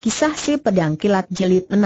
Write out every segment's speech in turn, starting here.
Kisah Si Pedang Kilat Jilid 6.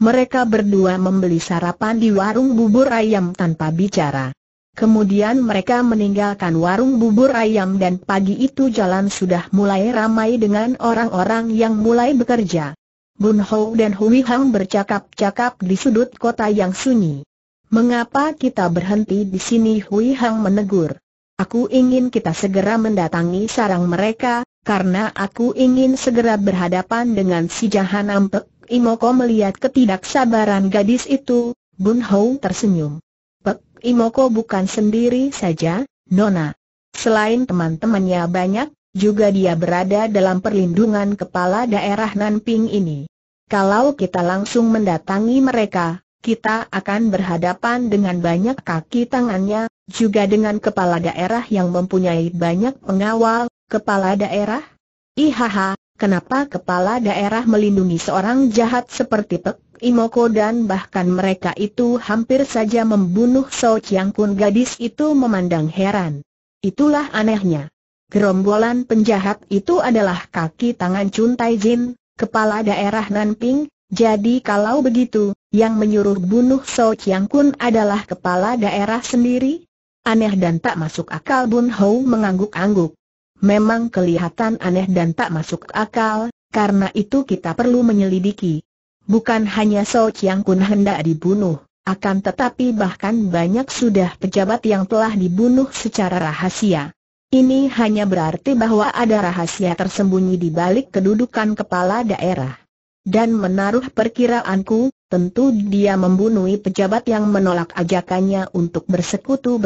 Mereka berdua membeli sarapan di warung bubur ayam tanpa bicara. Kemudian mereka meninggalkan warung bubur ayam dan pagi itu jalan sudah mulai ramai dengan orang-orang yang mulai bekerja. Bun Hou dan Hui Hong bercakap-cakap di sudut kota yang sunyi. "Mengapa kita berhenti di sini?" Hui Hong menegur. "Aku ingin kita segera mendatangi sarang mereka, karena aku ingin segera berhadapan dengan si jahanam." Pek Imoko melihat ketidaksabaran gadis itu. Bun Hou tersenyum. "Pek Imoko bukan sendiri saja, Nona. Selain teman-temannya banyak, juga dia berada dalam perlindungan kepala daerah Nanping ini. Kalau kita langsung mendatangi mereka, kita akan berhadapan dengan banyak kaki tangannya, juga dengan kepala daerah yang mempunyai banyak pengawal." "Kepala daerah? Ihaha, kenapa kepala daerah melindungi seorang jahat seperti Pek Imoko, dan bahkan mereka itu hampir saja membunuh So Chiang Kun?" Gadis itu memandang heran. "Itulah anehnya. Gerombolan penjahat itu adalah kaki tangan Chun Tai Jin, kepala daerah Nanping. Jadi kalau begitu, yang menyuruh bunuh So Chiang Kun adalah kepala daerah sendiri?" "Aneh dan tak masuk akal." Bun Hou mengangguk-angguk. "Memang kelihatan aneh dan tak masuk akal, karena itu kita perlu menyelidiki. Bukan hanya So Chiang Kun hendak dibunuh, akan tetapi bahkan banyak sudah pejabat yang telah dibunuh secara rahasia. Ini hanya berarti bahwa ada rahasia tersembunyi di balik kedudukan kepala daerah. Dan menaruh perkiraanku, tentu dia membunuh pejabat yang menolak ajakannya untuk bersekutu."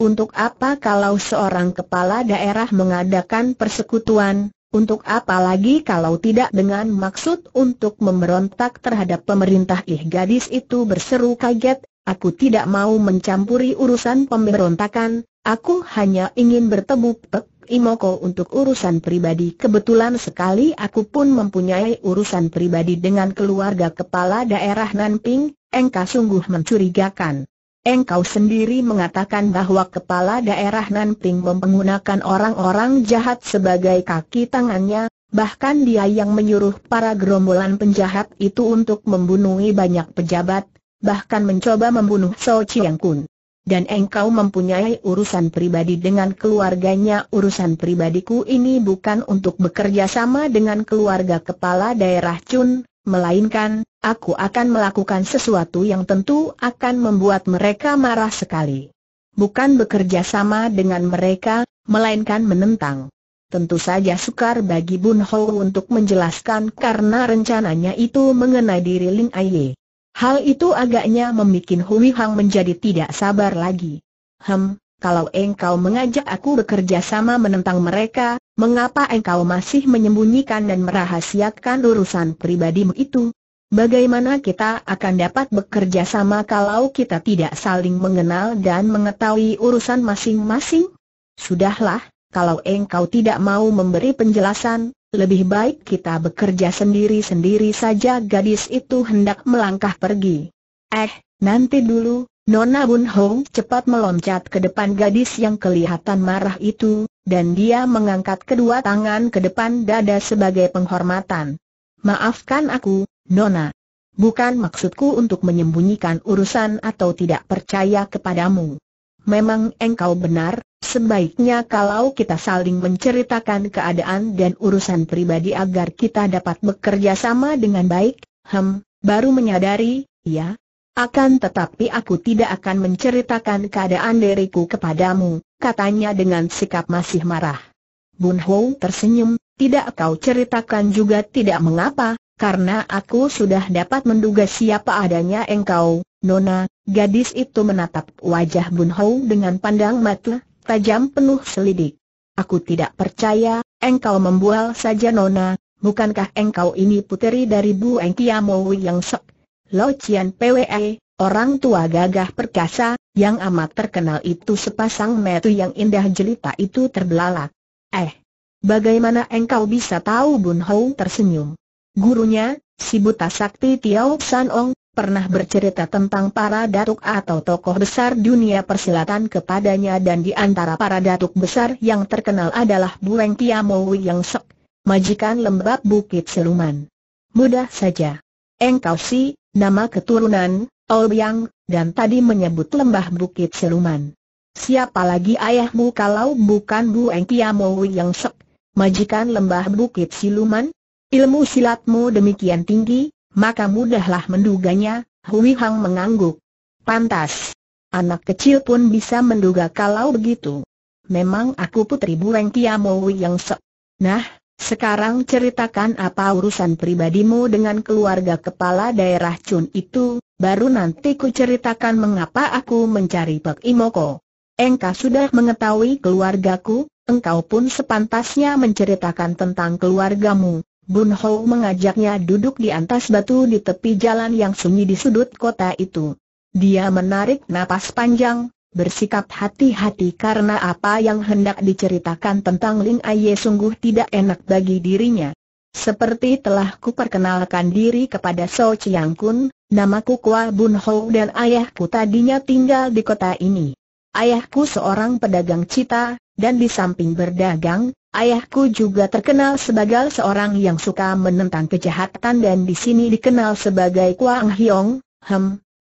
"Untuk apa kalau seorang kepala daerah mengadakan persekutuan? Untuk apa lagi kalau tidak dengan maksud untuk memberontak terhadap pemerintah?" Gadis itu berseru kaget. "Aku tidak mau mencampuri urusan pemberontakan, aku hanya ingin bertemu Pek Imoko untuk urusan pribadi. Kebetulan sekali aku pun mempunyai urusan pribadi dengan keluarga kepala daerah Nanping. Engkau sungguh mencurigakan. Engkau sendiri mengatakan bahwa kepala daerah Nanping menggunakan orang-orang jahat sebagai kaki tangannya, bahkan dia yang menyuruh para gerombolan penjahat itu untuk membunuh banyak pejabat, bahkan mencoba membunuh So Chiang Kun. Dan engkau mempunyai urusan pribadi dengan keluarganya." "Urusan pribadiku ini bukan untuk bekerja sama dengan keluarga kepala daerah Chun, melainkan, aku akan melakukan sesuatu yang tentu akan membuat mereka marah sekali. Bukan bekerja sama dengan mereka, melainkan menentang." Tentu saja sukar bagi Bun Hou untuk menjelaskan karena rencananya itu mengenai diri Ling Aye. Hal itu agaknya membuat Hui Hong menjadi tidak sabar lagi. "Kalau engkau mengajak aku bekerja sama menentang mereka, mengapa engkau masih menyembunyikan dan merahasiakan urusan pribadimu itu? Bagaimana kita akan dapat bekerja sama kalau kita tidak saling mengenal dan mengetahui urusan masing-masing? Sudahlah, kalau engkau tidak mau memberi penjelasan, lebih baik kita bekerja sendiri-sendiri saja." Gadis itu hendak melangkah pergi. Nanti dulu, Nona." Bun Hou cepat meloncat ke depan gadis yang kelihatan marah itu, dan dia mengangkat kedua tangan ke depan dada sebagai penghormatan. "Maafkan aku, Nona. Bukan maksudku untuk menyembunyikan urusan atau tidak percaya kepadamu. Memang engkau benar, sebaiknya kalau kita saling menceritakan keadaan dan urusan pribadi agar kita dapat bekerja sama dengan baik." Baru menyadari, "Ya. Akan tetapi aku tidak akan menceritakan keadaan diriku kepadamu," katanya dengan sikap masih marah. Bun Hou tersenyum. "Tidak kau ceritakan juga tidak mengapa, karena aku sudah dapat menduga siapa adanya engkau, Nona." Gadis itu menatap wajah Bun Hou dengan pandang mata tajam penuh selidik. "Aku tidak percaya, engkau membual saja, Nona. Bukankah engkau ini puteri dari Bu Weng Kiam Mo Wi Yang Sek, Lo Cian Pwe, orang tua gagah perkasa, yang amat terkenal itu?" Sepasang mata yang indah jelita itu terbelalak. Bagaimana engkau bisa tahu?" Bun Hou tersenyum. "Gurunya, si buta sakti Tiauw San Ong, pernah bercerita tentang para datuk atau tokoh besar dunia persilatan kepadanya, dan di antara para datuk besar yang terkenal adalah Bu Weng Kiam Mo Wi Yang Sek, majikan Lembah Bukit Siluman. Mudah saja. Engkau si, nama keturunan, Ouyang, dan tadi menyebut Lembah Bukit Siluman. Siapa lagi ayahmu kalau bukan Bu Weng Kiam Mo Wi Yang Sek, majikan Lembah Bukit Siluman? Ilmu silatmu demikian tinggi, maka mudahlah menduganya. Hui Hong mengangguk. Pantas. Anak kecil pun bisa menduga kalau begitu. Memang aku putri Bu Weng Kiam Mo Wi Yang Sek. Nah, sekarang ceritakan apa urusan pribadimu dengan keluarga kepala daerah Chun itu, baru nanti ku ceritakan mengapa aku mencari Pek Imoko. Engkau sudah mengetahui keluargaku, engkau pun sepantasnya menceritakan tentang keluargamu. Bun Hou mengajaknya duduk di atas batu di tepi jalan yang sunyi di sudut kota itu. Dia menarik napas panjang, bersikap hati-hati karena apa yang hendak diceritakan tentang Ling Aye sungguh tidak enak bagi dirinya. Seperti telah kuperkenalkan diri kepada So Chiang Kun, namaku Kwa Bun Hou dan ayahku tadinya tinggal di kota ini. Ayahku seorang pedagang cita, dan di samping berdagang, ayahku juga terkenal sebagai seorang yang suka menentang kejahatan dan di sini dikenal sebagai Kwang Hyong.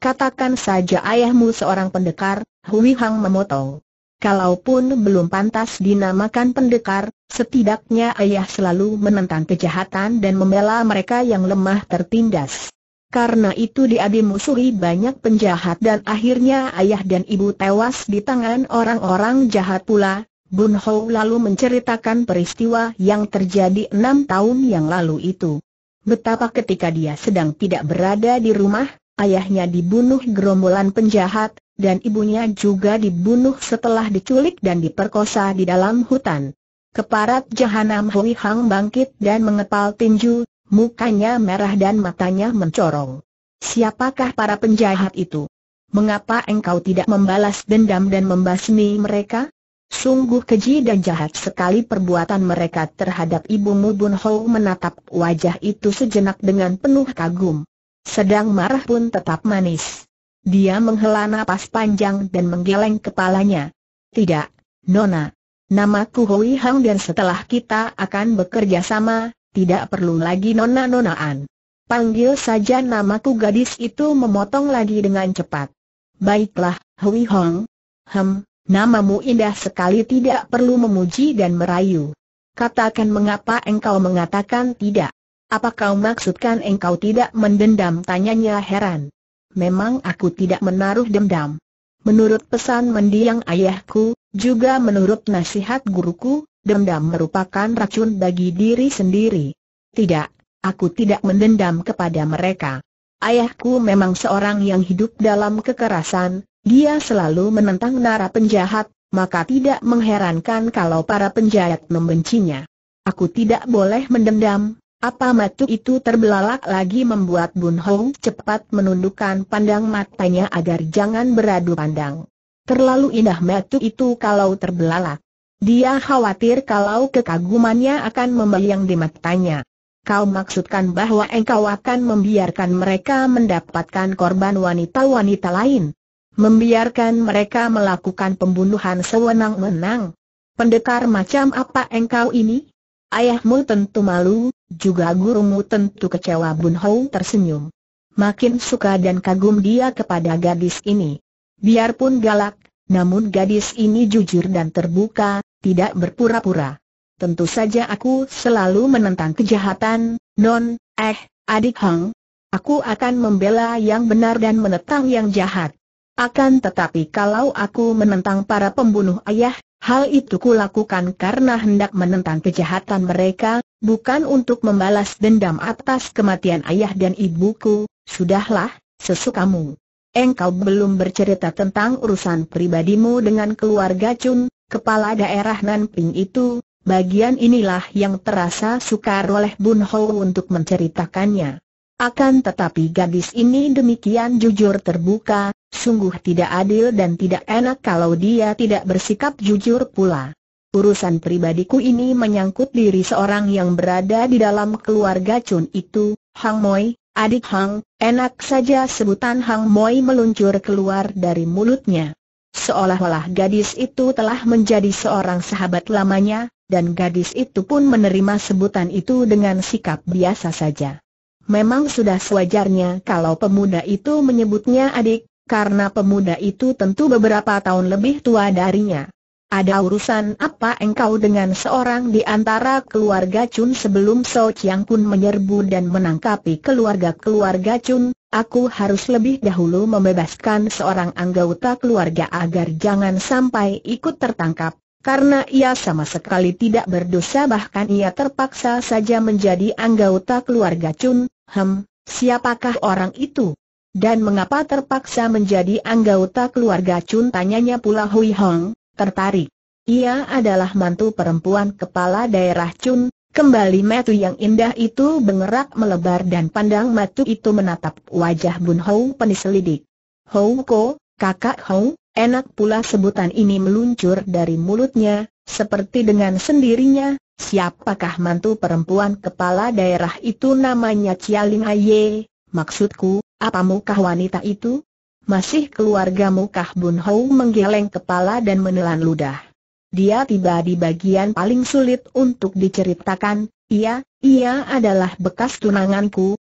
Katakan saja ayahmu seorang pendekar, Hui Hong memotong. Kalaupun belum pantas dinamakan pendekar, setidaknya ayah selalu menentang kejahatan dan membela mereka yang lemah tertindas. Karena itu dia dimusuhi banyak penjahat dan akhirnya ayah dan ibu tewas di tangan orang-orang jahat pula. Bun Hou lalu menceritakan peristiwa yang terjadi 6 tahun yang lalu itu. Betapa ketika dia sedang tidak berada di rumah, ayahnya dibunuh gerombolan penjahat, dan ibunya juga dibunuh setelah diculik dan diperkosa di dalam hutan. Keparat jahanam Hui Hong bangkit dan mengepal tinju. Mukanya merah dan matanya mencorong. Siapakah para penjahat itu? Mengapa engkau tidak membalas dendam dan membasmi mereka? Sungguh keji dan jahat sekali perbuatan mereka terhadap ibumu. Bun Hou menatap wajah itu sejenak dengan penuh kagum. Sedang marah pun tetap manis. Dia menghela napas panjang dan menggeleng kepalanya. Tidak, Nona. Namaku Hui Hong dan setelah kita akan bekerja sama. Tidak perlu lagi nona-nonaan. Panggil saja namaku. Gadis itu memotong lagi dengan cepat. Baiklah, Hui Hong. Namamu indah sekali, tidak perlu memuji dan merayu. Katakan mengapa engkau mengatakan tidak. Apa kau maksudkan engkau tidak mendendam? Tanyanya heran. Memang aku tidak menaruh dendam. Menurut pesan mendiang ayahku, juga menurut nasihat guruku, dendam merupakan racun bagi diri sendiri. Tidak, aku tidak mendendam kepada mereka. Ayahku memang seorang yang hidup dalam kekerasan, dia selalu menentang nara penjahat, maka tidak mengherankan kalau para penjahat membencinya. Aku tidak boleh mendendam. Apa matu itu terbelalak lagi membuat Bun Hou cepat menundukkan pandang matanya agar jangan beradu pandang. Terlalu indah matu itu kalau terbelalak. Dia khawatir kalau kekagumannya akan membayang di matanya. Kau maksudkan bahwa engkau akan membiarkan mereka mendapatkan korban wanita-wanita lain? Membiarkan mereka melakukan pembunuhan sewenang-wenang? Pendekar macam apa engkau ini? Ayahmu tentu malu, juga gurumu tentu kecewa. Bun Hou tersenyum. Makin suka dan kagum dia kepada gadis ini. Biarpun galak, namun gadis ini jujur dan terbuka, tidak berpura-pura. Tentu saja aku selalu menentang kejahatan, adik Hong. Aku akan membela yang benar dan menentang yang jahat. Akan tetapi kalau aku menentang para pembunuh ayah, hal itu kulakukan karena hendak menentang kejahatan mereka, bukan untuk membalas dendam atas kematian ayah dan ibuku. Sudahlah, sesukamu. Engkau belum bercerita tentang urusan pribadimu dengan keluarga Chun, kepala daerah Nanping itu. Bagian inilah yang terasa sukar oleh Bun Hou untuk menceritakannya. Akan tetapi gadis ini demikian jujur terbuka, sungguh tidak adil dan tidak enak kalau dia tidak bersikap jujur pula. Urusan pribadiku ini menyangkut diri seorang yang berada di dalam keluarga Chun itu, Hang Moi. Adik Hong, enak saja sebutan Hang Moi meluncur keluar dari mulutnya. Seolah-olah gadis itu telah menjadi seorang sahabat lamanya, dan gadis itu pun menerima sebutan itu dengan sikap biasa saja. Memang sudah sewajarnya kalau pemuda itu menyebutnya adik, karena pemuda itu tentu beberapa tahun lebih tua darinya. Ada urusan apa engkau dengan seorang di antara keluarga Chun? Sebelum So Chiang Kun menyerbu dan menangkapi keluarga-keluarga Chun, aku harus lebih dahulu membebaskan seorang anggota keluarga agar jangan sampai ikut tertangkap, karena ia sama sekali tidak berdosa, bahkan ia terpaksa saja menjadi anggota keluarga Chun. Siapakah orang itu? Dan mengapa terpaksa menjadi anggota keluarga Chun? Tanyanya pula Hui Hong, tertarik. Ia adalah mantu perempuan kepala daerah Chun. Kembali mata yang indah itu bergerak melebar dan pandang mata itu menatap wajah Bun Hou peniselidik. Hou Ko, kakak Hou, enak pula sebutan ini meluncur dari mulutnya, seperti dengan sendirinya. Siapakah mantu perempuan kepala daerah itu? Namanya Chia Ling Aye. Maksudku, apamukah wanita itu? Masih keluargamu kah? Bun Hou menggeleng kepala dan menelan ludah. Dia tiba di bagian paling sulit untuk diceritakan. Ia adalah bekas tunanganku.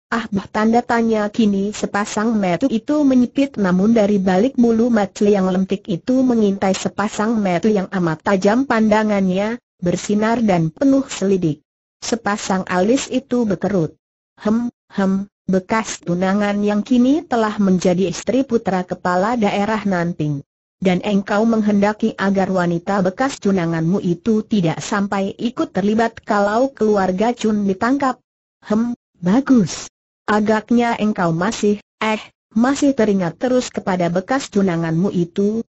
Tanda tanya. Kini sepasang mata itu menyipit, namun dari balik bulu mata yang lentik itu mengintai sepasang mata yang amat tajam. Pandangannya bersinar dan penuh selidik. Sepasang alis itu berkerut. Bekas tunangan yang kini telah menjadi istri putra kepala daerah Nanping. Dan engkau menghendaki agar wanita bekas tunanganmu itu tidak sampai ikut terlibat kalau keluarga Chun ditangkap. Bagus. Agaknya engkau masih teringat terus kepada bekas tunanganmu itu,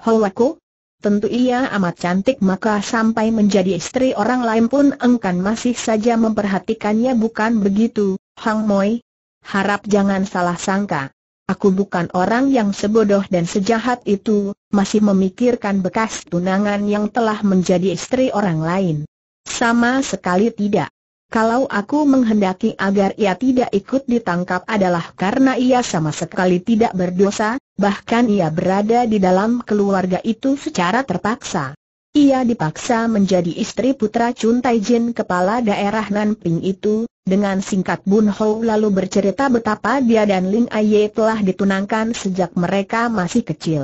Howako? Tentu ia amat cantik, maka sampai menjadi istri orang lain pun engkau masih saja memperhatikannya, bukan begitu, Hang Moi? Harap jangan salah sangka. Aku bukan orang yang sebodoh dan sejahat itu, masih memikirkan bekas tunangan yang telah menjadi istri orang lain. Sama sekali tidak. Kalau aku menghendaki agar ia tidak ikut ditangkap adalah karena ia sama sekali tidak berdosa, bahkan ia berada di dalam keluarga itu secara terpaksa. Ia dipaksa menjadi istri putra Chun Tai Jin kepala daerah Nanping itu. Dengan singkat Bun Hou lalu bercerita betapa dia dan Ling Aye telah ditunangkan sejak mereka masih kecil.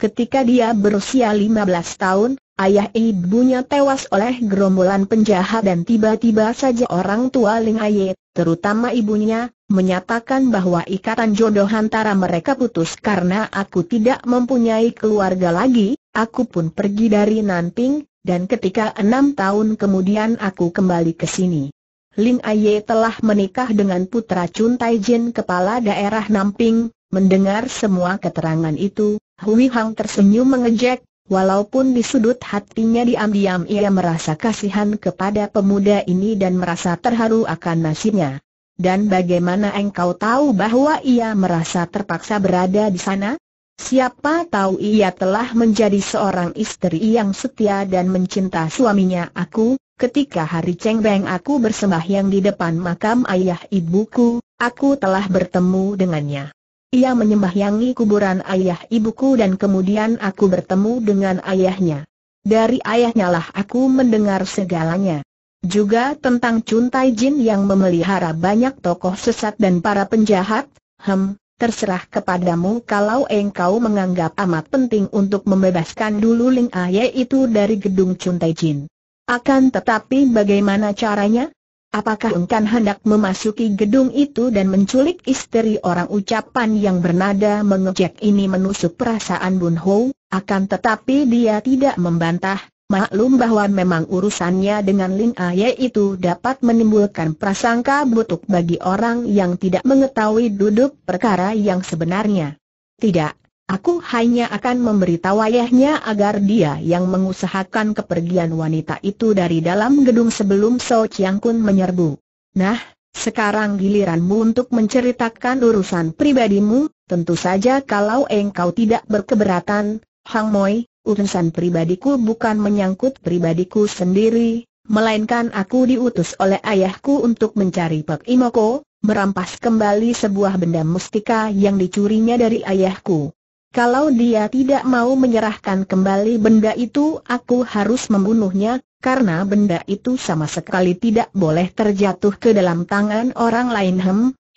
Ketika dia berusia 15 tahun, ayah ibunya tewas oleh gerombolan penjahat dan tiba-tiba saja orang tua Ling Aye, terutama ibunya, menyatakan bahwa ikatan jodoh antara mereka putus. Karena aku tidak mempunyai keluarga lagi, aku pun pergi dari Nanping, dan ketika 6 tahun kemudian aku kembali ke sini. Ling Aye telah menikah dengan putra Chun Tai Jin kepala daerah Nanping. Mendengar semua keterangan itu, Hui Hong tersenyum mengejek, walaupun di sudut hatinya diam-diam ia merasa kasihan kepada pemuda ini dan merasa terharu akan nasibnya. Dan bagaimana engkau tahu bahwa ia merasa terpaksa berada di sana? Siapa tahu ia telah menjadi seorang istri yang setia dan mencinta suaminya. Aku, ketika hari Cheng Beng aku bersembahyang di depan makam ayah ibuku, aku telah bertemu dengannya. Ia menyembahyangi kuburan ayah ibuku dan kemudian aku bertemu dengan ayahnya. Dari ayahnya lah aku mendengar segalanya. Juga tentang Chun Tai Jin yang memelihara banyak tokoh sesat dan para penjahat. Terserah kepadamu kalau engkau menganggap amat penting untuk membebaskan dulu Ling Aye itu dari gedung Chun Tai Jin. Akan tetapi bagaimana caranya? Apakah engkau hendak memasuki gedung itu dan menculik istri orang? Ucapan yang bernada mengejek ini menusuk perasaan Bun Hou, akan tetapi dia tidak membantah. Maklum bahwa memang urusannya dengan Ling Aye itu dapat menimbulkan prasangka buruk bagi orang yang tidak mengetahui duduk perkara yang sebenarnya. Tidak, aku hanya akan memberitahu ayahnya agar dia yang mengusahakan kepergian wanita itu dari dalam gedung sebelum So Chiang Kun menyerbu. Nah, sekarang giliranmu untuk menceritakan urusan pribadimu. Tentu saja kalau engkau tidak berkeberatan, Hang Moi. Urusan pribadiku bukan menyangkut pribadiku sendiri, melainkan aku diutus oleh ayahku untuk mencari Pek Imoko, merampas kembali sebuah benda mustika yang dicurinya dari ayahku. Kalau dia tidak mau menyerahkan kembali benda itu, aku harus membunuhnya. karena benda itu sama sekali tidak boleh terjatuh ke dalam tangan orang lain.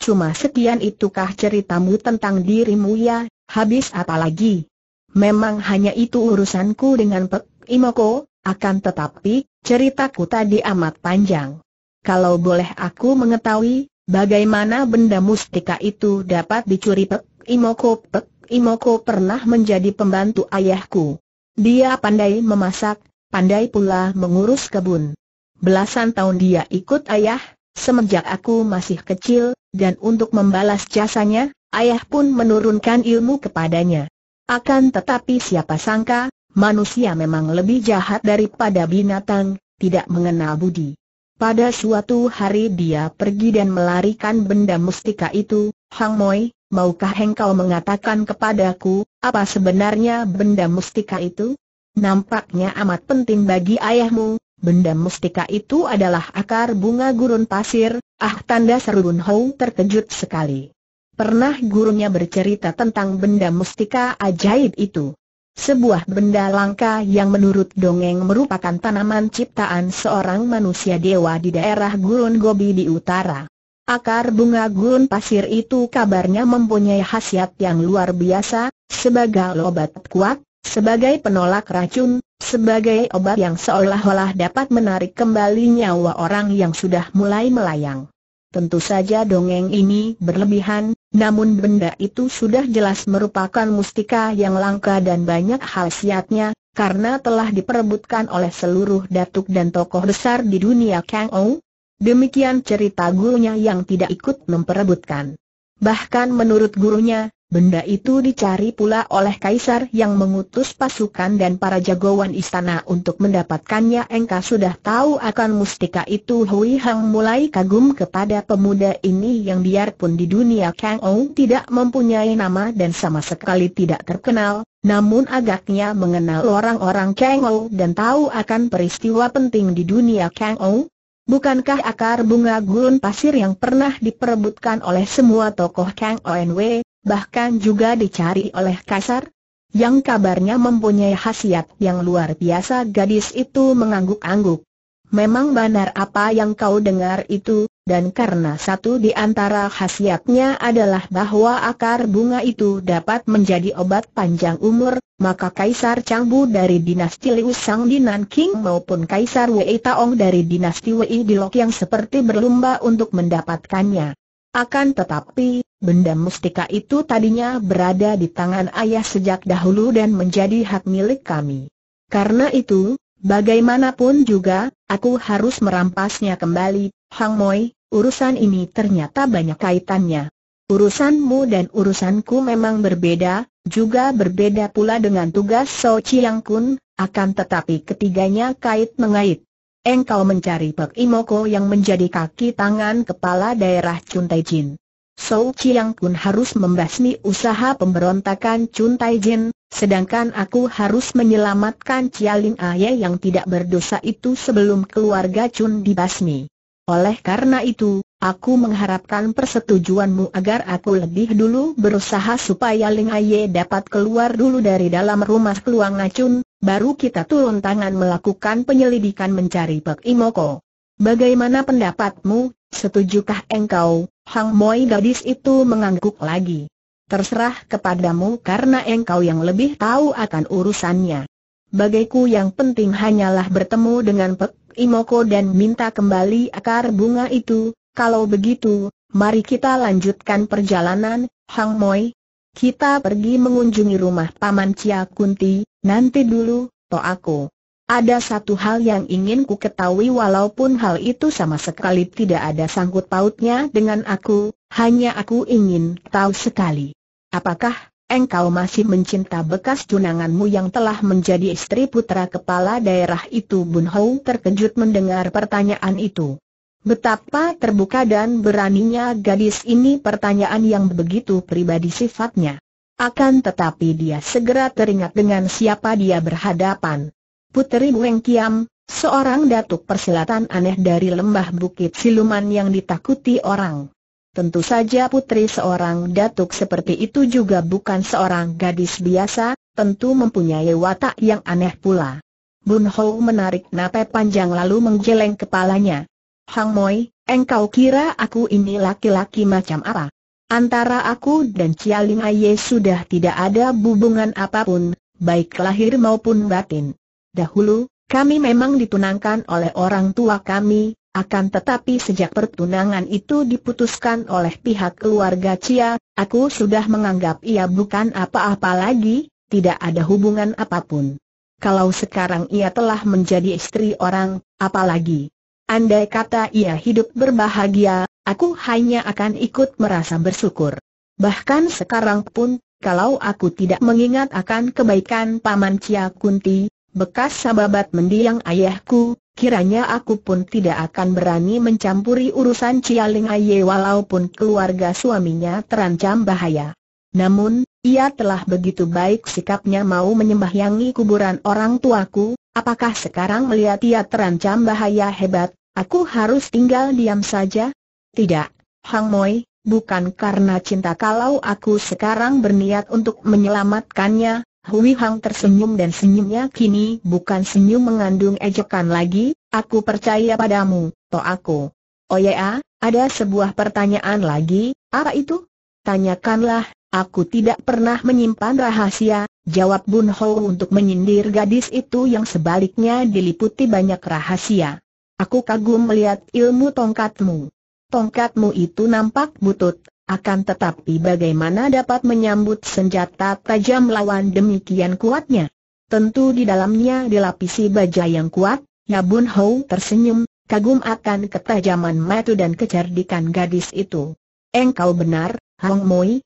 Cuma sekian itukah ceritamu tentang dirimu ya, habis apalagi? Memang hanya itu urusanku dengan Pek Imoko, akan tetapi ceritaku tadi amat panjang. Kalau boleh aku mengetahui, bagaimana benda mustika itu dapat dicuri Pek Imoko? Pek Imoko pernah menjadi pembantu ayahku. Dia pandai memasak, pandai pula mengurus kebun. Belasan tahun dia ikut ayah, semenjak aku masih kecil, dan untuk membalas jasanya, ayah pun menurunkan ilmu kepadanya. Akan tetapi siapa sangka, manusia memang lebih jahat daripada binatang, tidak mengenal budi. Pada suatu hari dia pergi dan melarikan benda mustika itu. Hang Moi, maukah engkau mengatakan kepadaku, apa sebenarnya benda mustika itu? Nampaknya amat penting bagi ayahmu. Benda mustika itu adalah akar bunga gurun pasir. Ah, tanda seru Bun Hou terkejut sekali. Pernah gurunya bercerita tentang benda mustika ajaib itu. Sebuah benda langka yang menurut dongeng merupakan tanaman ciptaan seorang manusia dewa di daerah Gurun Gobi di utara. Akar bunga gurun pasir itu kabarnya mempunyai khasiat yang luar biasa, sebagai obat kuat, sebagai penolak racun, sebagai obat yang seolah-olah dapat menarik kembali nyawa orang yang sudah mulai melayang. Tentu saja dongeng ini berlebihan. Namun benda itu sudah jelas merupakan mustika yang langka dan banyak khasiatnya, karena telah diperebutkan oleh seluruh datuk dan tokoh besar di dunia Kang Ouw. Demikian cerita gurunya yang tidak ikut memperebutkan. Bahkan menurut gurunya, benda itu dicari pula oleh kaisar yang mengutus pasukan dan para jagoan istana untuk mendapatkannya. Engkau sudah tahu akan mustika itu? Hui Hong mulai kagum kepada pemuda ini yang biarpun di dunia Kang Ouw tidak mempunyai nama dan sama sekali tidak terkenal, namun agaknya mengenal orang-orang Kang Ouw dan tahu akan peristiwa penting di dunia Kang Ouw. Bukankah akar bunga gurun pasir yang pernah diperebutkan oleh semua tokoh Kang Ouw, bahkan juga dicari oleh kaisar yang kabarnya mempunyai khasiat yang luar biasa? Gadis itu mengangguk-angguk. Memang benar apa yang kau dengar itu, dan karena satu di antara khasiatnya adalah bahwa akar bunga itu dapat menjadi obat panjang umur, maka Kaisar Cheng Bu dari dinasti Liu Sang di Nanping maupun Kaisar Wei Tai Ong dari dinasti Wei Dilok yang seperti berlomba untuk mendapatkannya. Akan tetapi, benda mustika itu tadinya berada di tangan ayah sejak dahulu dan menjadi hak milik kami. Karena itu, bagaimanapun juga, aku harus merampasnya kembali. Hang Moi, urusan ini ternyata banyak kaitannya. Urusanmu dan urusanku memang berbeda, juga berbeda pula dengan tugas So Chiang Kun, akan tetapi ketiganya kait mengait. Engkau mencari Pek Imoko yang menjadi kaki tangan kepala daerah Chun Tai Jin. So Chiang Kun harus membasmi usaha pemberontakan Chun Tai Jin, sedangkan aku harus menyelamatkan Chia Ling Aye yang tidak berdosa itu sebelum keluarga Chun dibasmi. Oleh karena itu, aku mengharapkan persetujuanmu agar aku lebih dulu berusaha supaya Ling Aye dapat keluar dulu dari dalam rumah keluarga Chun. Baru kita turun tangan melakukan penyelidikan mencari Pek Imoko. Bagaimana pendapatmu? Setujukah engkau? Hang Moi, gadis itu mengangguk lagi. Terserah kepadamu karena engkau yang lebih tahu akan urusannya. Bagiku yang penting hanyalah bertemu dengan Pek Imoko dan minta kembali akar bunga itu. Kalau begitu, mari kita lanjutkan perjalanan, Hang Moi. Kita pergi mengunjungi rumah Paman Chia Kunti. Nanti dulu, toh aku. Ada satu hal yang ingin ku ketahui, walaupun hal itu sama sekali tidak ada sangkut pautnya dengan aku. Hanya aku ingin tahu sekali. Apakah engkau masih mencinta bekas tunanganmu yang telah menjadi istri putra kepala daerah itu? Bun Hou terkejut mendengar pertanyaan itu. Betapa terbuka dan beraninya gadis ini, pertanyaan yang begitu pribadi sifatnya. Akan tetapi dia segera teringat dengan siapa dia berhadapan. Putri Bu Weng Kiam, seorang datuk persilatan aneh dari Lembah Bukit Siluman yang ditakuti orang. Tentu saja putri seorang datuk seperti itu juga bukan seorang gadis biasa, tentu mempunyai watak yang aneh pula. Bun Hou menarik napas panjang lalu menggeleng kepalanya. Hang Moi, engkau kira aku ini laki-laki macam apa? Antara aku dan Chia Ling Aye sudah tidak ada hubungan apapun, baik lahir maupun batin. Dahulu, kami memang ditunangkan oleh orang tua kami, akan tetapi sejak pertunangan itu diputuskan oleh pihak keluarga Chia, aku sudah menganggap ia bukan apa-apa lagi, tidak ada hubungan apapun. Kalau sekarang ia telah menjadi istri orang, apalagi? Andai kata ia hidup berbahagia, aku hanya akan ikut merasa bersyukur. Bahkan sekarang pun, kalau aku tidak mengingat akan kebaikan Paman Chia Kunti, bekas sahabat mendiang ayahku, kiranya aku pun tidak akan berani mencampuri urusan Chia Ling Aye walaupun keluarga suaminya terancam bahaya. Namun, ia telah begitu baik sikapnya mau menyembahyangi kuburan orang tuaku, apakah sekarang melihat ia terancam bahaya hebat, aku harus tinggal diam saja? Tidak, Hang Moi, bukan karena cinta kalau aku sekarang berniat untuk menyelamatkannya. Hui Hong tersenyum dan senyumnya kini bukan senyum mengandung ejekan lagi, aku percaya padamu, toaku. Oh ya, ada sebuah pertanyaan lagi, apa itu? Tanyakanlah. Aku tidak pernah menyimpan rahasia, jawab Bun Hou untuk menyindir gadis itu yang sebaliknya diliputi banyak rahasia. Aku kagum melihat ilmu tongkatmu. Tongkatmu itu nampak butut, akan tetapi bagaimana dapat menyambut senjata tajam lawan demikian kuatnya? Tentu di dalamnya dilapisi baja yang kuat, ya. Bun Hou tersenyum, kagum akan ketajaman mata dan kecerdikan gadis itu. Engkau benar, Hang Moi.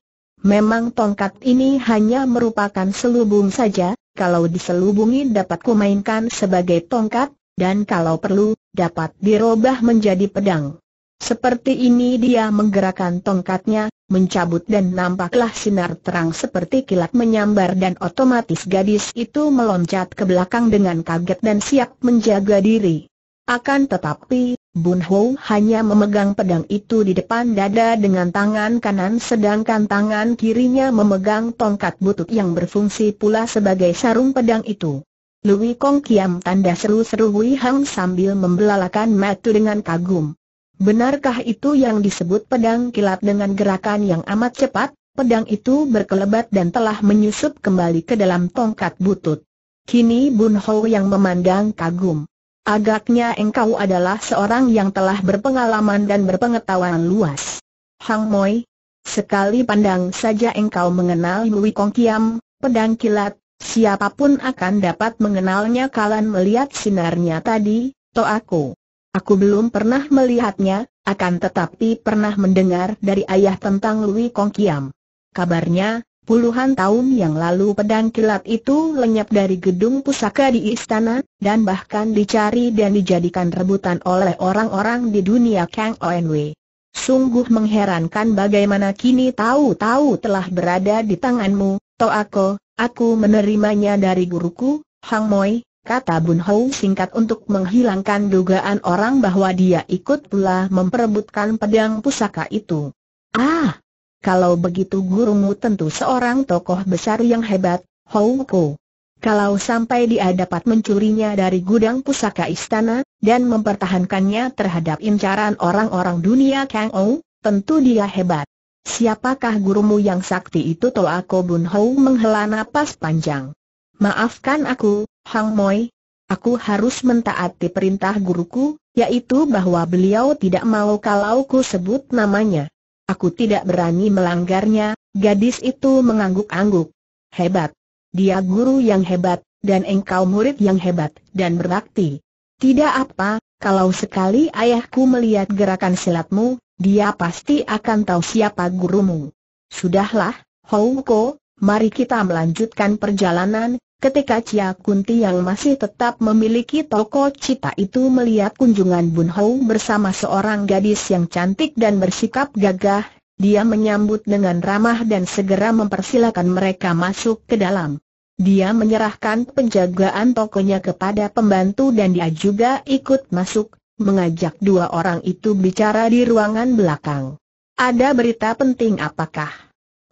Memang tongkat ini hanya merupakan selubung saja, kalau diselubungi dapat kumainkan sebagai tongkat, dan kalau perlu, dapat dirubah menjadi pedang. Seperti ini dia menggerakkan tongkatnya, mencabut dan nampaklah sinar terang seperti kilat menyambar dan otomatis gadis itu meloncat ke belakang dengan kaget dan siap menjaga diri. Akan tetapi, Bun Hou hanya memegang pedang itu di depan dada dengan tangan kanan sedangkan tangan kirinya memegang tongkat butut yang berfungsi pula sebagai sarung pedang itu. Lui Kong Kiam tanda seru-seru Hui Hong sambil membelalakan mata dengan kagum. Benarkah itu yang disebut pedang kilat? Dengan gerakan yang amat cepat, pedang itu berkelebat dan telah menyusup kembali ke dalam tongkat butut. Kini Bun Hou yang memandang kagum. Agaknya engkau adalah seorang yang telah berpengalaman dan berpengetahuan luas. Hang Moi, sekali pandang saja engkau mengenal Lui Kong Kiam, pedang kilat, siapapun akan dapat mengenalnya kalan melihat sinarnya tadi, toaku. Aku belum pernah melihatnya, akan tetapi pernah mendengar dari ayah tentang Lui Kong Kiam. Kabarnya, puluhan tahun yang lalu pedang kilat itu lenyap dari gedung pusaka di istana, dan bahkan dicari dan dijadikan rebutan oleh orang-orang di dunia Kang Ouw. Sungguh mengherankan bagaimana kini tahu-tahu telah berada di tanganmu, toako. Aku menerimanya dari guruku, Hang Moi, kata Bun Hou singkat untuk menghilangkan dugaan orang bahwa dia ikut pula memperebutkan pedang pusaka itu. Ah! Kalau begitu gurumu tentu seorang tokoh besar yang hebat, Houko. Kalau sampai dia dapat mencurinya dari gudang pusaka istana, dan mempertahankannya terhadap incaran orang-orang dunia Kang Ouw, tentu dia hebat. Siapakah gurumu yang sakti itu? Toako. Bun Hou menghela napas panjang. Maafkan aku, Hang Moi. Aku harus mentaati perintah guruku, yaitu bahwa beliau tidak mau kalau ku sebut namanya. Aku tidak berani melanggarnya. Gadis itu mengangguk-angguk. Hebat. Dia guru yang hebat, dan engkau murid yang hebat, dan berbakti. Tidak apa, kalau sekali ayahku melihat gerakan silatmu, dia pasti akan tahu siapa gurumu. Sudahlah, Houko, mari kita melanjutkan perjalanan. Ketika Chia Kunti yang masih tetap memiliki toko cita itu melihat kunjungan Bun Hou bersama seorang gadis yang cantik dan bersikap gagah, dia menyambut dengan ramah dan segera mempersilakan mereka masuk ke dalam. Dia menyerahkan penjagaan tokonya kepada pembantu dan dia juga ikut masuk, mengajak dua orang itu bicara di ruangan belakang. Ada berita penting apakah,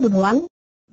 Bun Hou?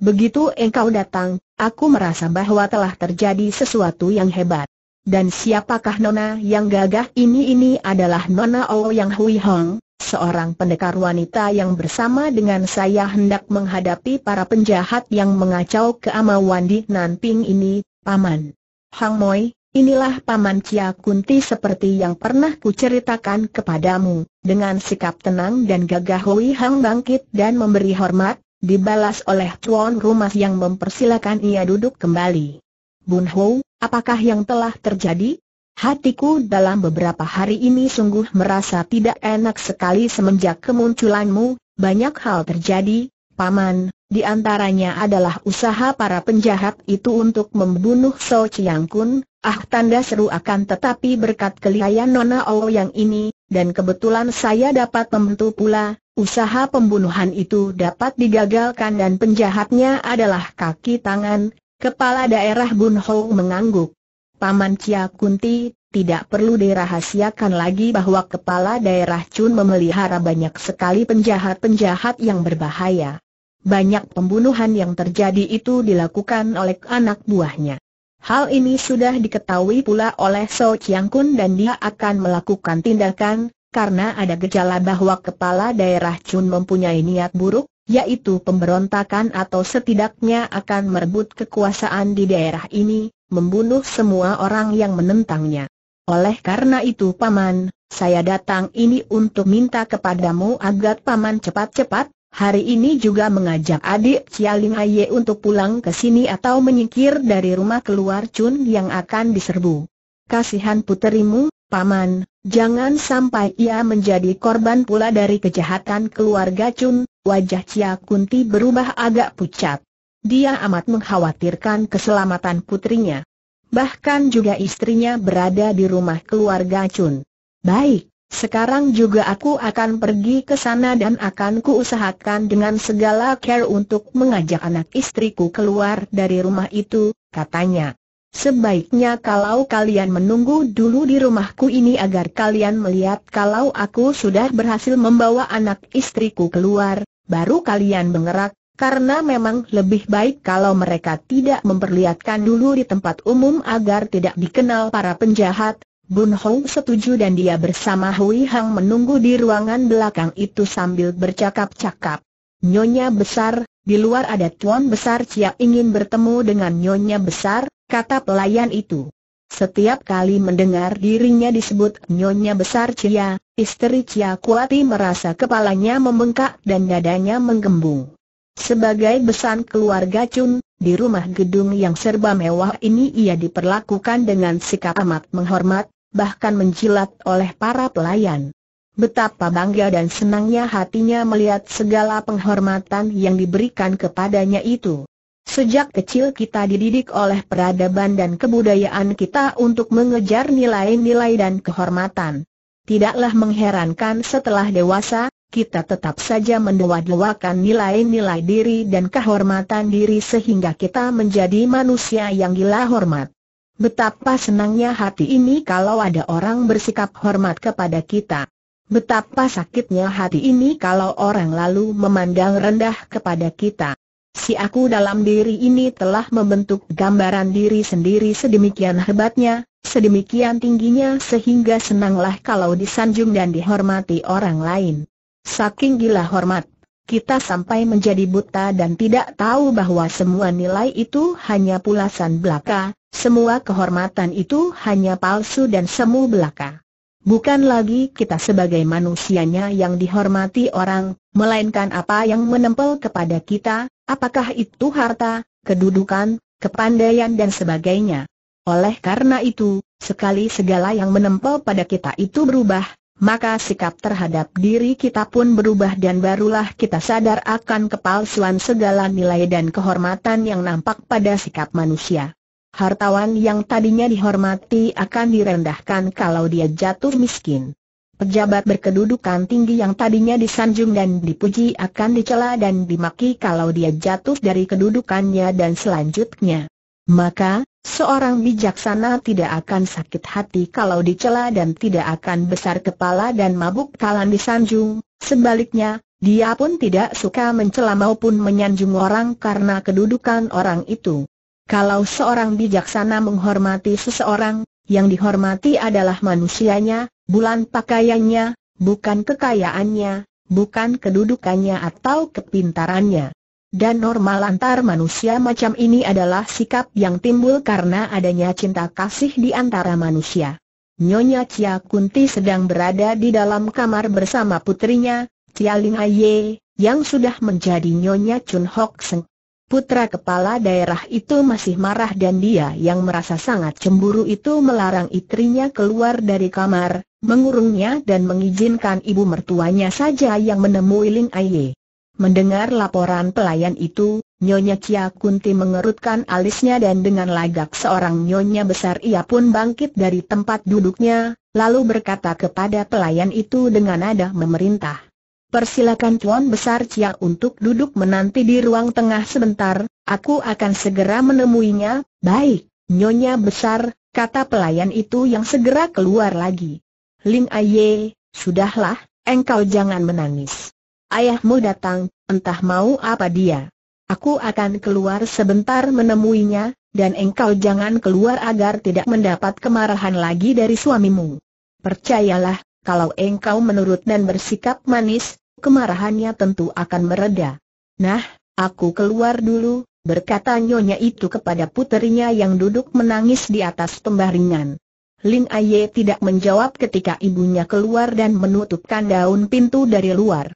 Begitu engkau datang, aku merasa bahwa telah terjadi sesuatu yang hebat. Dan siapakah nona yang gagah ini? Ini adalah nona Ouyang Hui Hong, seorang pendekar wanita yang bersama dengan saya hendak menghadapi para penjahat yang mengacau keamauan di Nanping ini, Paman. Hang Moi, inilah Paman Chia Kunti seperti yang pernah kuceritakan kepadamu. Dengan sikap tenang dan gagah Hui Hong bangkit dan memberi hormat, dibalas oleh tuan rumah yang mempersilakan ia duduk kembali. Bun Hou, apakah yang telah terjadi? Hatiku dalam beberapa hari ini sungguh merasa tidak enak sekali semenjak kemunculanmu. Banyak hal terjadi, Paman, di antaranya adalah usaha para penjahat itu untuk membunuh So Chiang Kun. Ah, tanda seru, akan tetapi berkat kelihayan nona Ouyang ini, dan kebetulan saya dapat membantu pula, usaha pembunuhan itu dapat digagalkan dan penjahatnya adalah kaki tangan. Kepala daerah Bun Hou mengangguk. Paman Chia Kunti, tidak perlu dirahasiakan lagi bahwa kepala daerah Chun memelihara banyak sekali penjahat-penjahat yang berbahaya. Banyak pembunuhan yang terjadi itu dilakukan oleh anak buahnya. Hal ini sudah diketahui pula oleh So Chiang Kun dan dia akan melakukan tindakan, karena ada gejala bahwa kepala daerah Chun mempunyai niat buruk, yaitu pemberontakan atau setidaknya akan merebut kekuasaan di daerah ini, membunuh semua orang yang menentangnya. Oleh karena itu, Paman, saya datang ini untuk minta kepadamu agar Paman cepat-cepat hari ini juga mengajak adik Chia Ling Aye untuk pulang ke sini atau menyingkir dari rumah keluar Chun yang akan diserbu. Kasihan puterimu, Paman, jangan sampai ia menjadi korban pula dari kejahatan keluarga Chun. Wajah Chia Kunti berubah agak pucat. Dia amat mengkhawatirkan keselamatan putrinya. Bahkan juga istrinya berada di rumah keluarga Chun. Baik, sekarang juga aku akan pergi ke sana dan akan kuusahakan dengan segala care untuk mengajak anak istriku keluar dari rumah itu, katanya. Sebaiknya kalau kalian menunggu dulu di rumahku ini agar kalian melihat kalau aku sudah berhasil membawa anak istriku keluar, baru kalian bergerak, karena memang lebih baik kalau mereka tidak memperlihatkan dulu di tempat umum agar tidak dikenal para penjahat. Bun Hou setuju dan dia bersama Hui Hong menunggu di ruangan belakang itu sambil bercakap-cakap. Nyonya besar, di luar ada tuan besar Chia ingin bertemu dengan nyonya besar, kata pelayan itu. Setiap kali mendengar dirinya disebut nyonya besar Chia, istri Chia Kunti merasa kepalanya membengkak dan dadanya menggembung. Sebagai besan keluarga Chun, di rumah gedung yang serba mewah ini ia diperlakukan dengan sikap amat menghormat, bahkan menjilat oleh para pelayan. Betapa bangga dan senangnya hatinya melihat segala penghormatan yang diberikan kepadanya itu. Sejak kecil kita dididik oleh peradaban dan kebudayaan kita untuk mengejar nilai-nilai dan kehormatan. Tidaklah mengherankan setelah dewasa, kita tetap saja mendewa-dewakan nilai-nilai diri dan kehormatan diri sehingga kita menjadi manusia yang gila hormat. Betapa senangnya hati ini kalau ada orang bersikap hormat kepada kita. Betapa sakitnya hati ini kalau orang lalu memandang rendah kepada kita. Si aku dalam diri ini telah membentuk gambaran diri sendiri sedemikian hebatnya, sedemikian tingginya sehingga senanglah kalau disanjung dan dihormati orang lain. Saking gila hormat, kita sampai menjadi buta dan tidak tahu bahwa semua nilai itu hanya pulasan belaka, semua kehormatan itu hanya palsu dan semu belaka. Bukan lagi kita sebagai manusianya yang dihormati orang, melainkan apa yang menempel kepada kita. Apakah itu harta, kedudukan, kepandaian dan sebagainya. Oleh karena itu, sekali segala yang menempel pada kita itu berubah, maka sikap terhadap diri kita pun berubah dan barulah kita sadar akan kepalsuan segala nilai dan kehormatan yang nampak pada sikap manusia. Hartawan yang tadinya dihormati akan direndahkan kalau dia jatuh miskin. Pejabat berkedudukan tinggi yang tadinya disanjung dan dipuji akan dicela dan dimaki kalau dia jatuh dari kedudukannya dan selanjutnya. Maka, seorang bijaksana tidak akan sakit hati kalau dicela dan tidak akan besar kepala dan mabuk kalau disanjung. Sebaliknya, dia pun tidak suka mencela maupun menyanjung orang karena kedudukan orang itu. Kalau seorang bijaksana menghormati seseorang, yang dihormati adalah manusianya, bulan pakaiannya, bukan kekayaannya, bukan kedudukannya atau kepintarannya. Dan normal antar manusia macam ini adalah sikap yang timbul karena adanya cinta kasih di antara manusia. Nyonya Chia Kunti sedang berada di dalam kamar bersama putrinya, Chia Ling Aye, yang sudah menjadi nyonya Chun Hok Seng. Putra kepala daerah itu masih marah dan dia yang merasa sangat cemburu itu melarang istrinya keluar dari kamar, mengurungnya dan mengizinkan ibu mertuanya saja yang menemui Ling Aye. Mendengar laporan pelayan itu, Nyonya Chia Kunti mengerutkan alisnya dan dengan lagak seorang nyonya besar ia pun bangkit dari tempat duduknya, lalu berkata kepada pelayan itu dengan nada memerintah. Persilakan Tuan Besar Chia untuk duduk menanti di ruang tengah sebentar, aku akan segera menemuinya. Baik, Nyonya Besar, kata pelayan itu yang segera keluar lagi. Ling Aye, sudahlah, engkau jangan menangis. Ayahmu datang, entah mau apa dia. Aku akan keluar sebentar menemuinya, dan engkau jangan keluar agar tidak mendapat kemarahan lagi dari suamimu. Percayalah, kalau engkau menurut dan bersikap manis, kemarahannya tentu akan mereda. Nah, aku keluar dulu, berkata nyonya itu kepada puterinya yang duduk menangis di atas pembaringan. Ling Aye tidak menjawab ketika ibunya keluar dan menutupkan daun pintu dari luar.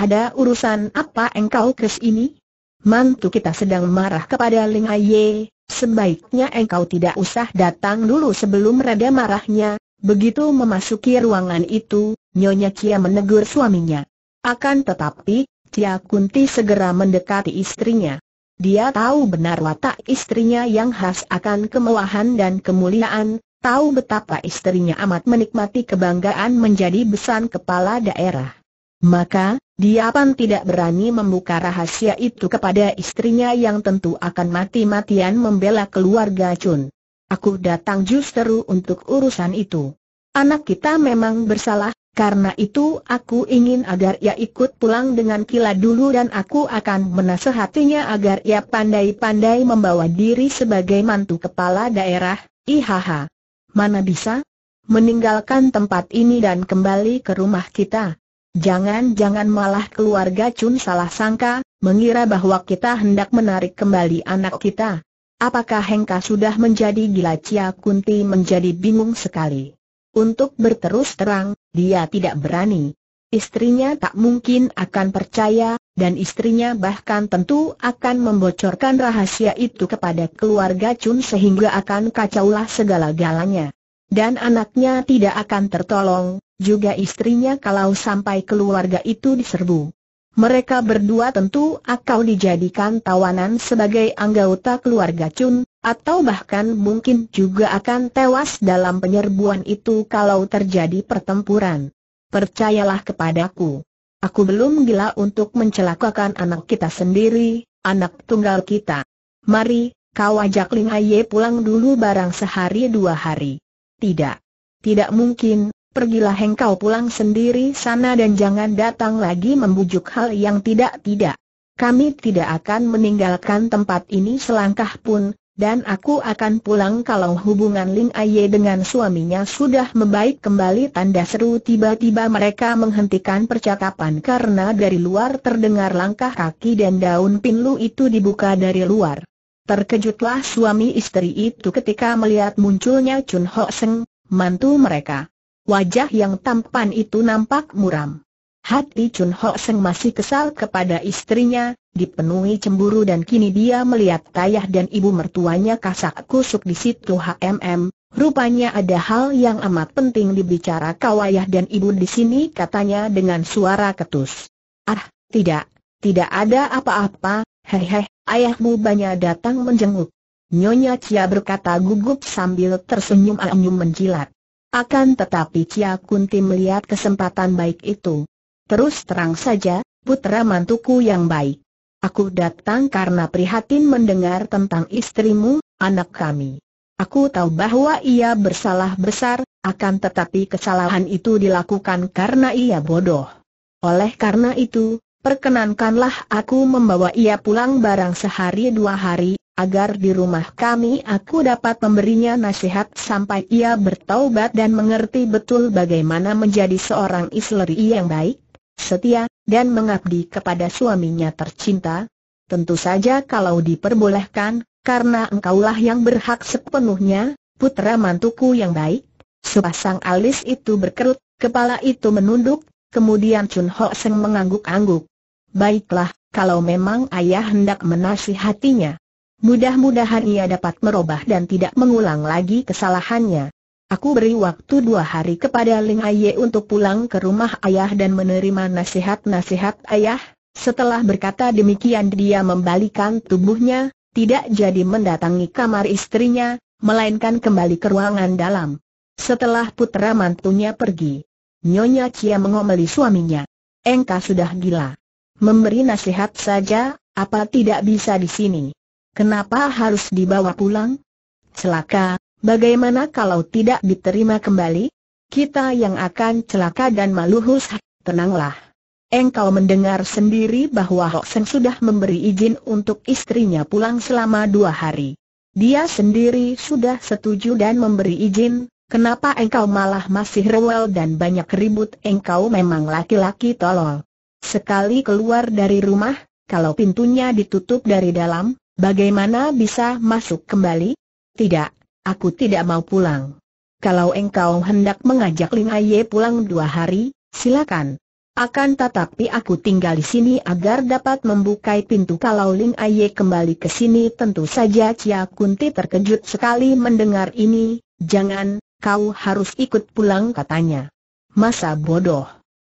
Ada urusan apa engkau kesini? Mantu kita sedang marah kepada Ling Aye, sebaiknya engkau tidak usah datang dulu sebelum reda marahnya. Begitu memasuki ruangan itu, Nyonya Chia menegur suaminya. Akan tetapi, Chia Kunti segera mendekati istrinya. Dia tahu benar watak istrinya yang khas akan kemewahan dan kemuliaan, tahu betapa istrinya amat menikmati kebanggaan menjadi besan kepala daerah. Maka, dia pun tidak berani membuka rahasia itu kepada istrinya yang tentu akan mati-matian membela keluarga Chun. Aku datang justru untuk urusan itu. Anak kita memang bersalah, karena itu aku ingin agar ia ikut pulang dengan Kila dulu dan aku akan menasehatinya agar ia pandai-pandai membawa diri sebagai mantu kepala daerah. Ihaha. Mana bisa? Meninggalkan tempat ini dan kembali ke rumah kita. Jangan-jangan malah keluarga Chun salah sangka, mengira bahwa kita hendak menarik kembali anak kita. Apakah engkau sudah menjadi gila? Chia Kunti menjadi bingung sekali. Untuk berterus terang, dia tidak berani. Istrinya tak mungkin akan percaya, dan istrinya bahkan tentu akan membocorkan rahasia itu kepada keluarga Chun sehingga akan kacaulah segala-galanya. Dan anaknya tidak akan tertolong, juga istrinya kalau sampai keluarga itu diserbu. Mereka berdua tentu akan dijadikan tawanan sebagai anggota keluarga Chun, atau bahkan mungkin juga akan tewas dalam penyerbuan itu kalau terjadi pertempuran. Percayalah kepadaku. Aku belum gila untuk mencelakakan anak kita sendiri, anak tunggal kita. Mari, kau ajak Ling Aye pulang dulu barang sehari dua hari. Tidak mungkin, pergilah engkau pulang sendiri sana dan jangan datang lagi membujuk hal yang tidak-tidak. Kami tidak akan meninggalkan tempat ini selangkah pun, dan aku akan pulang kalau hubungan Ling Aye dengan suaminya sudah membaik kembali. Tanda seru. Tiba-tiba mereka menghentikan percakapan karena dari luar terdengar langkah kaki dan daun pintu itu dibuka dari luar. Terkejutlah suami istri itu ketika melihat munculnya Chun Hok Seng, mantu mereka. Wajah yang tampan itu nampak muram. Hati Chun Hok Seng masih kesal kepada istrinya, dipenuhi cemburu dan kini dia melihat ayah dan ibu mertuanya kasak kusuk di situ. Rupanya ada hal yang amat penting dibicara kau ayah dan ibu di sini, katanya dengan suara ketus. Tidak ada apa-apa. Hehe, ayahmu banyak datang menjenguk. Nyonya Chia berkata gugup sambil tersenyum-senyum menjilat. Akan tetapi Chia Kunti melihat kesempatan baik itu. Terus terang saja, putra mantuku yang baik. Aku datang karena prihatin mendengar tentang istrimu, anak kami. Aku tahu bahwa ia bersalah besar, akan tetapi kesalahan itu dilakukan karena ia bodoh. Oleh karena itu, perkenankanlah aku membawa ia pulang barang sehari dua hari, agar di rumah kami aku dapat memberinya nasihat sampai ia bertaubat dan mengerti betul bagaimana menjadi seorang istri yang baik, setia, dan mengabdi kepada suaminya tercinta. Tentu saja kalau diperbolehkan, karena engkaulah yang berhak sepenuhnya, putra mantuku yang baik." Sepasang alis itu berkerut, kepala itu menunduk, kemudian Chun Hok Seng mengangguk-angguk. "Baiklah, kalau memang ayah hendak menasihatinya, mudah-mudahan ia dapat merubah dan tidak mengulang lagi kesalahannya. Aku beri waktu 2 hari kepada Ling Aye untuk pulang ke rumah ayah dan menerima nasihat-nasihat ayah." Setelah berkata demikian dia membalikan tubuhnya, tidak jadi mendatangi kamar istrinya, melainkan kembali ke ruangan dalam. Setelah putra mantunya pergi, Nyonya Chia mengomeli suaminya. "Engkau sudah gila. Memberi nasihat saja, apa tidak bisa di sini? Kenapa harus dibawa pulang? Celaka, bagaimana kalau tidak diterima kembali? Kita yang akan celaka dan malu." "Tenanglah. Engkau mendengar sendiri bahwa Hok Seng sudah memberi izin untuk istrinya pulang selama 2 hari. Dia sendiri sudah setuju dan memberi izin. Kenapa engkau malah masih rewel dan banyak ribut? Engkau memang laki-laki tolol. Sekali keluar dari rumah, kalau pintunya ditutup dari dalam, bagaimana bisa masuk kembali?" "Tidak, aku tidak mau pulang. Kalau engkau hendak mengajak Ling Aye pulang 2 hari, silakan. Akan tetapi aku tinggal di sini agar dapat membukai pintu kalau Ling Aye kembali ke sini." Tentu saja Chia Kunti terkejut sekali mendengar ini. "Jangan. Kau harus ikut pulang," katanya. "Masa bodoh.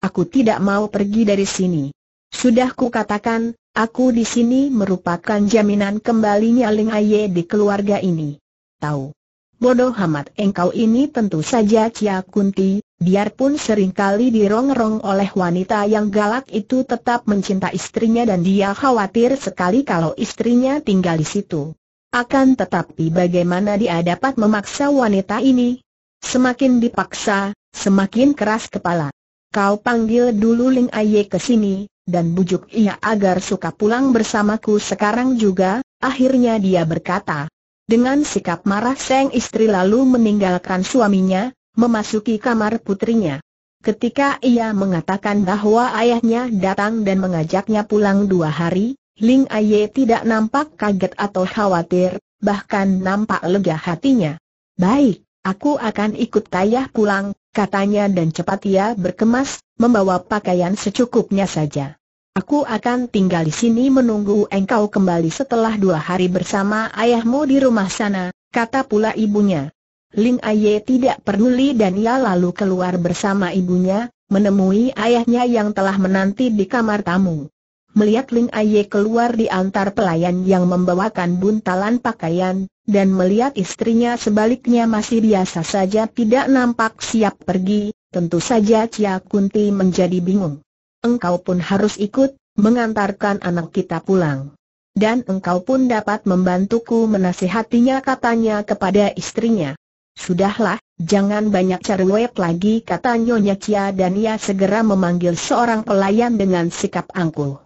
Aku tidak mau pergi dari sini. Sudah kukatakan, aku di sini merupakan jaminan kembalinya Ling Aye di keluarga ini. Tahu? Bodoh amat engkau ini." Tentu saja Chia Kunti, biarpun seringkali dirongrong oleh wanita yang galak itu, tetap mencintai istrinya dan dia khawatir sekali kalau istrinya tinggal di situ. Akan tetapi bagaimana dia dapat memaksa wanita ini? Semakin dipaksa, semakin keras kepala. "Kau panggil dulu Ling Aye ke sini, dan bujuk ia agar suka pulang bersamaku sekarang juga," akhirnya dia berkata. Dengan sikap marah sang istri lalu meninggalkan suaminya, memasuki kamar putrinya. Ketika ia mengatakan bahwa ayahnya datang dan mengajaknya pulang 2 hari, Ling Aye tidak nampak kaget atau khawatir, bahkan nampak lega hatinya. "Baik, aku akan ikut ayah pulang," katanya, dan cepat ia berkemas, membawa pakaian secukupnya saja. "Aku akan tinggal di sini menunggu engkau kembali setelah 2 hari bersama ayahmu di rumah sana," kata pula ibunya. Ling Aye tidak peduli dan ia lalu keluar bersama ibunya, menemui ayahnya yang telah menanti di kamar tamu. Melihat Ling Aye keluar diantar pelayan yang membawakan buntalan pakaian, dan melihat istrinya sebaliknya masih biasa saja tidak nampak siap pergi, tentu saja Chia Kunti menjadi bingung. "Engkau pun harus ikut, mengantarkan anak kita pulang. Dan engkau pun dapat membantuku menasihatinya," katanya kepada istrinya. "Sudahlah, jangan banyak cerewet lagi," kata Nyonya Chia, dan ia segera memanggil seorang pelayan dengan sikap angkuh.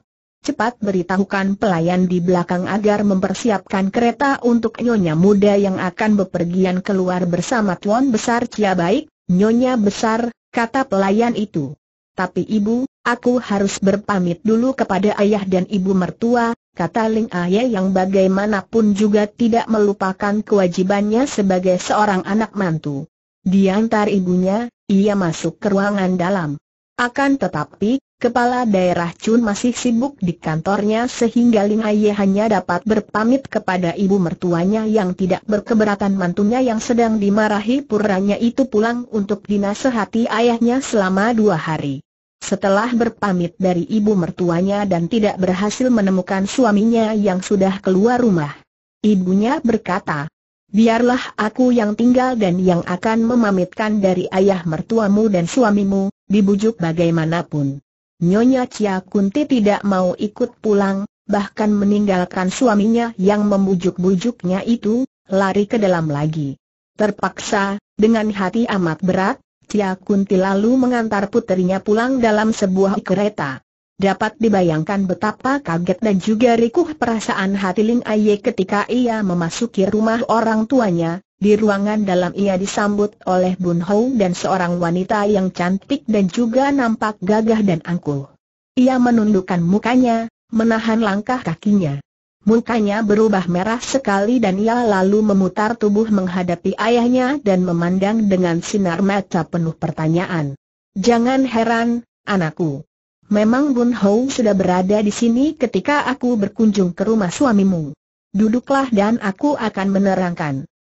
"Cepat beritahukan pelayan di belakang agar mempersiapkan kereta untuk nyonya muda yang akan bepergian keluar bersama Tuan Besar Chia." "Baik, Nyonya Besar," kata pelayan itu. "Tapi ibu, aku harus berpamit dulu kepada ayah dan ibu mertua," kata Ling Aye yang bagaimanapun juga tidak melupakan kewajibannya sebagai seorang anak mantu. Diantar ibunya, ia masuk ke ruangan dalam. Akan tetapi, kepala daerah Chun masih sibuk di kantornya sehingga Ling Aye hanya dapat berpamit kepada ibu mertuanya yang tidak berkeberatan mantunya yang sedang dimarahi puranya itu pulang untuk dinasehati ayahnya selama 2 hari. Setelah berpamit dari ibu mertuanya dan tidak berhasil menemukan suaminya yang sudah keluar rumah, ibunya berkata, "Biarlah aku yang tinggal dan yang akan memamitkan dari ayah mertuamu dan suamimu, dibujuk bagaimanapun." Nyonya Chia Kunti tidak mau ikut pulang, bahkan meninggalkan suaminya yang membujuk-bujuknya itu, lari ke dalam lagi. Terpaksa, dengan hati amat berat, Chia Kunti lalu mengantar putrinya pulang dalam sebuah kereta. Dapat dibayangkan betapa kaget dan juga rikuh perasaan hati Ling Aye ketika ia memasuki rumah orang tuanya. Di ruangan dalam ia disambut oleh Bun Hou dan seorang wanita yang cantik dan juga nampak gagah dan angkuh. Ia menundukkan mukanya, menahan langkah kakinya. Mukanya berubah merah sekali dan ia lalu memutar tubuh menghadapi ayahnya dan memandang dengan sinar mata penuh pertanyaan. "Jangan heran, anakku. Memang Bun Hou sudah berada di sini ketika aku berkunjung ke rumah suamimu. Duduklah dan aku akan menerangkan.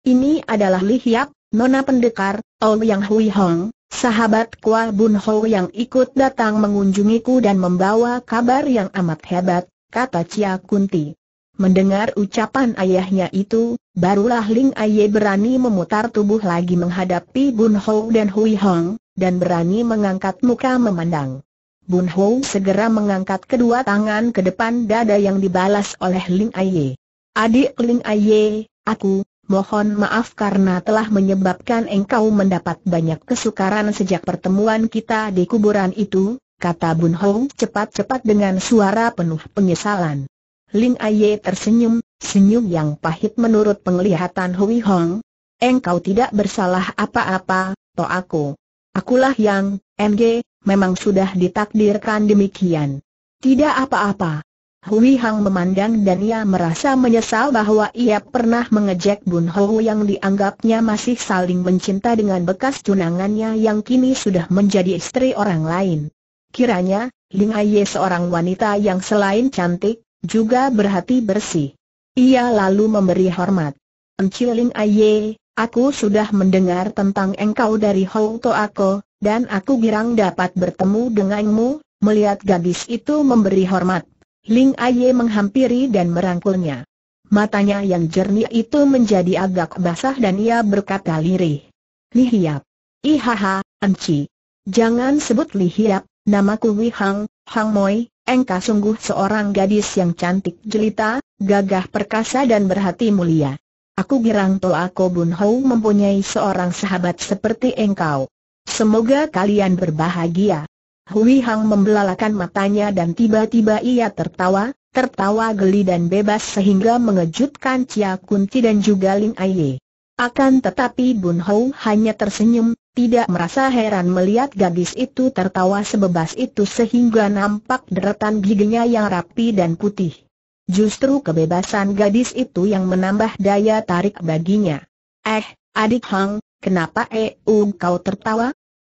Ini adalah Li Hiap, nona pendekar, Ouyang Hui Hong, sahabat Kwa Bun Hou yang ikut datang mengunjungiku dan membawa kabar yang amat hebat," kata Chia Kunti. Mendengar ucapan ayahnya itu, barulah Ling Aye berani memutar tubuh lagi menghadapi Bun Hou dan Hui Hong, dan berani mengangkat muka memandang. Bun Hou segera mengangkat kedua tangan ke depan dada yang dibalas oleh Ling Aye. "Adik Ling Aye, aku mohon maaf karena telah menyebabkan engkau mendapat banyak kesukaran sejak pertemuan kita di kuburan itu," kata Bun Hou cepat-cepat dengan suara penuh penyesalan. Ling Aye tersenyum, senyum yang pahit menurut penglihatan Hui Hong. "Engkau tidak bersalah apa-apa, toh akulah yang memang sudah ditakdirkan demikian." "Tidak apa-apa." Hui Hong memandang dan ia merasa menyesal bahwa ia pernah mengejek Bun Hou yang dianggapnya masih saling mencinta dengan bekas tunangannya yang kini sudah menjadi istri orang lain. Kiranya Ling Aye seorang wanita yang selain cantik, juga berhati bersih. Ia lalu memberi hormat. "Enci Ling Aye, aku sudah mendengar tentang engkau dari Hou Toako, dan aku girang dapat bertemu denganmu." Melihat gadis itu memberi hormat, Ling Aye menghampiri dan merangkulnya. Matanya yang jernih itu menjadi agak basah dan ia berkata lirih, "Li Hiap." "Ihaha, Enci. Jangan sebut Li Hiap, namaku Wi Hang, Hang Moi. Engkau sungguh seorang gadis yang cantik jelita, gagah perkasa dan berhati mulia. Aku girang Toako Bun Hou mempunyai seorang sahabat seperti engkau. Semoga kalian berbahagia." Hui Hong membelalakan matanya dan tiba-tiba ia tertawa geli dan bebas sehingga mengejutkan Chia Kunti dan juga Ling Aye. Akan tetapi Bun Hou hanya tersenyum, tidak merasa heran melihat gadis itu tertawa sebebas itu sehingga nampak deretan giginya yang rapi dan putih. Justru kebebasan gadis itu yang menambah daya tarik baginya. "Eh, adik Hong, kenapa kau tertawa?"